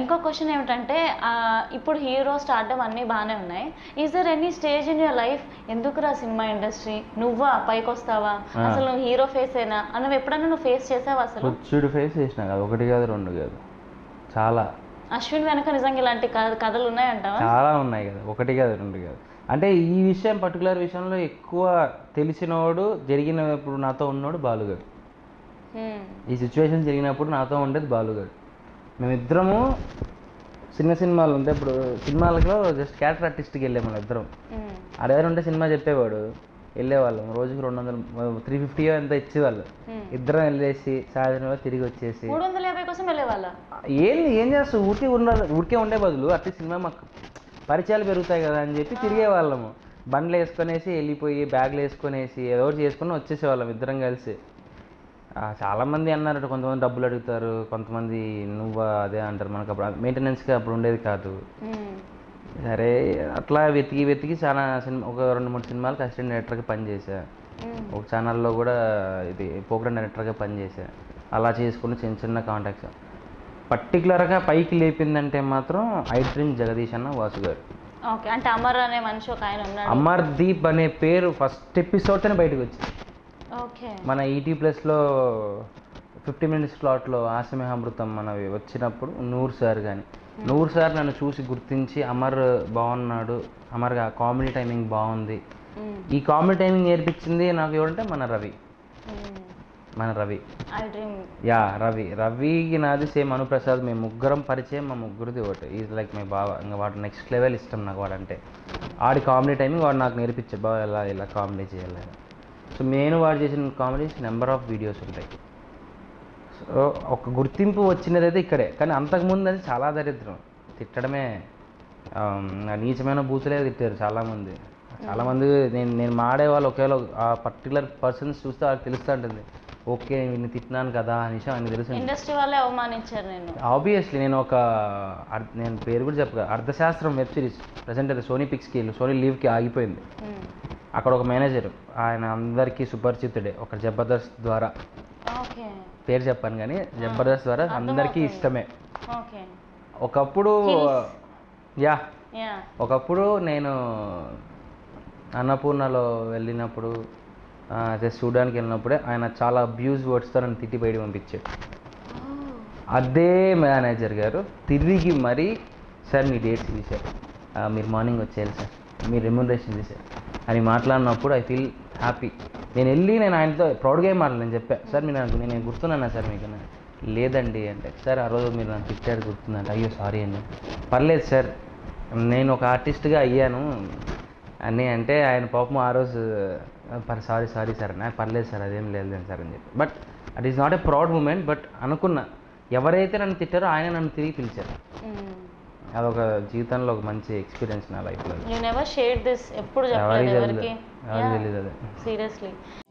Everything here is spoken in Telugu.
इंको क्वेश्चन ఏమంటంటే ఇప్పుడు హీరో స్టార్డమ్ అన్ని బానే ఉన్నాయి is there any stage in your life ఎందుకురా సినిమా ఇండస్ట్రీ నువ్వా పైకి వస్తావా అసలు హీరో ఫేస్ ఏనా అన్నవి ఎప్పుడన్నా నువ్వు ఫేస్ చేసావా అసలు చూడు ఫేస్ చేసినా కాదు ఒకటి కాదు రెండు కాదు చాలా అశ్విన్ వెనక నిజంగా ఇలాంటి కథలు ఉన్నాయి అంటావా చాలా ఉన్నాయి కదా ఒకటి కాదు రెండు కాదు అంటే ఈ విషయం పర్టిక్యులర్ విషయంలో ఎక్కువ తెలిసినోడు జరిగినప్పుడు నాతో ఉన్నోడు బాలుగాడు ఈ సిచువేషన్ జరిగినప్పుడు నాతో ఉండేది బాలుగాడు మేమిద్దరము చిన్న సినిమాలు ఉంటే ఇప్పుడు సినిమాలలో జస్ట్ క్యారెక్టర్ ఆర్టిస్ట్కి వెళ్ళాము మన ఇద్దరం ఆడేవారు ఉంటే సినిమా చెప్పేవాడు వెళ్ళేవాళ్ళం రోజుకి 200 350 ఎంత ఇచ్చేవాళ్ళు ఇద్దరం వెళ్ళేసి సాయంత్రం తిరిగి వచ్చేసి 350 కోసం వెళ్ళేవాళ్ళ ఏంది ఏం చేస్తావు ఊరికే ఉండాలి ఊరికే ఉండే బదులు అట్టి సినిమా మాకు పరిచయాలు పెరుగుతాయి కదా అని చెప్పి తిరిగేవాళ్ళము బండ్లు వేసుకునేసి వెళ్ళిపోయి బ్యాగ్లు వేసుకునేసి ఏదో ఒకటి చేసుకుని వచ్చేసేవాళ్ళం ఇద్దరం కలిసి చాలామంది అన్నారట కొంతమంది డబ్బులు అడుగుతారు కొంతమంది నువ్వు అదే అంటారు మనకు అప్పుడు మెయింటెనెన్స్కి అప్పుడు ఉండేది కాదు సరే అట్లా వెతికి వెతికి చాలా సినిమా ఒక 2-3 సినిమాలకు అసిస్టెంట్ డైరెక్టర్గా పనిచేసా ఒక ఛానల్లో కూడా ఇది ప్రోగ్రామ్ డైరెక్టర్గా పనిచేసా అలా చేసుకుని చిన్న చిన్న కాంటాక్ట్స్ పర్టికులర్గా పైకి లేపిందంటే మాత్రం ఐ డ్రీమ్ జగదీష్ అన్న వాసు గారు అంటే అమర్ అనే మనిషి ఒక ఆయన ఉన్నాడు అమర్దీప్ అనే పేరు ఫస్ట్ ఎపిసోడ్తోనే బయటకు వచ్చింది మన ఈటీ ప్లస్లో 50 minutes స్లాట్లో ఆశమే అమృతం మనవి వచ్చినప్పుడు నూరు సార్ నన్ను చూసి గుర్తించి అమర్ బాగున్నాడు అమర్ కామెడీ టైమింగ్ బాగుంది ఈ కామెడీ టైమింగ్ నేర్పించింది నాకు ఎవరంటే మన రవి యా రవికి నాది సేమ్ అనుప్రసాద్ మేము ముగ్గురం పరిచయం మా ముగ్గురిది ఒకటి ఈజ్ లైక్ మై బావ ఇంకా వాడు నెక్స్ట్ లెవెల్ ఇష్టం నాకు వాడంటే ఆడి కామెడీ టైమింగ్ వాడు నాకు నేర్పించే బావ ఎలా ఇలా కామెడీ చేయాలి సో నేను వాడు చేసిన కామెడీస్ నెంబర్ ఆఫ్ వీడియోస్ ఉంటాయి సో ఒక గుర్తింపు వచ్చినది అయితే ఇక్కడే కానీ అంతకుముందు అది చాలా దరిద్రం తిట్టడమే నీచమైన బూతులే తిట్టారు చాలామంది నేను మాడేవాళ్ళు ఒకవేళ ఆ పర్టికులర్ పర్సన్స్ చూస్తే వాళ్ళకి తెలుస్తూ ఉంటుంది ఓకే నేను తిట్టినాను కదా అనేసి అని తెలుసు ఇండస్ట్రీ వాళ్ళే అవమానించారు నేను ఆబ్వియస్లీ నేను పేరు కూడా చెప్పగా అర్థశాస్త్రం వెబ్ సిరీస్ ప్రజెంట్ అది సోనీ లీవ్కి ఆగిపోయింది అక్కడ ఒక మేనేజర్ ఆయన అందరికీ సుపరిచితుడే ఒక జబర్దస్త్ ద్వారా పేరు చెప్పాను కానీ జబర్దస్త్ ద్వారా అందరికీ ఇష్టమే ఒకప్పుడు నేను అన్నపూర్ణలో వెళ్ళినప్పుడు చూడడానికి వెళ్ళినప్పుడే ఆయన చాలా అబ్యూజ్ వర్డ్స్తో నన్ను తిట్టి బయట పంపించాడు అదే మేనేజర్ గారు తిరిగి మరీ సార్ మీ డేట్స్ తీశారు మీరు మార్నింగ్ వచ్చేయాలి సార్ మీ రెమ్యూనరేషన్ తీశారు అని మాట్లాడినప్పుడు ఐ ఫీల్ హ్యాపీ నేను వెళ్ళి నేను ఆయనతో ప్రౌడ్గా మాట్లాడని చెప్పాను సార్ నేను గుర్తున్నాను సార్ మీకు లేదండి అంటే సార్ ఆ రోజు మీరు నాకు తిట్టారు గుర్తుందంటే అయ్యో సారీ అండి పర్లేదు సార్ నేను ఒక ఆర్టిస్ట్గా అయ్యాను అని అంటే ఆయన పాపం ఆ రోజు సారీ సార్ అని పర్లేదు సార్ అదేం లేదని సార్ అని చెప్పి but it is not a proud moment but అనుకున్నా ఎవరైతే నన్ను తిట్టారో ఆయన నన్ను తిరిగి పిలిచారు అదొక జీవితంలో ఒక మంచి ఎక్స్పీరియన్స్ నా లైఫ్లో. యు నెవర్ షేర్డ్ దిస్ ఎప్పుడు చెప్పలేదు ఎవరికీ. సీరియస్లీ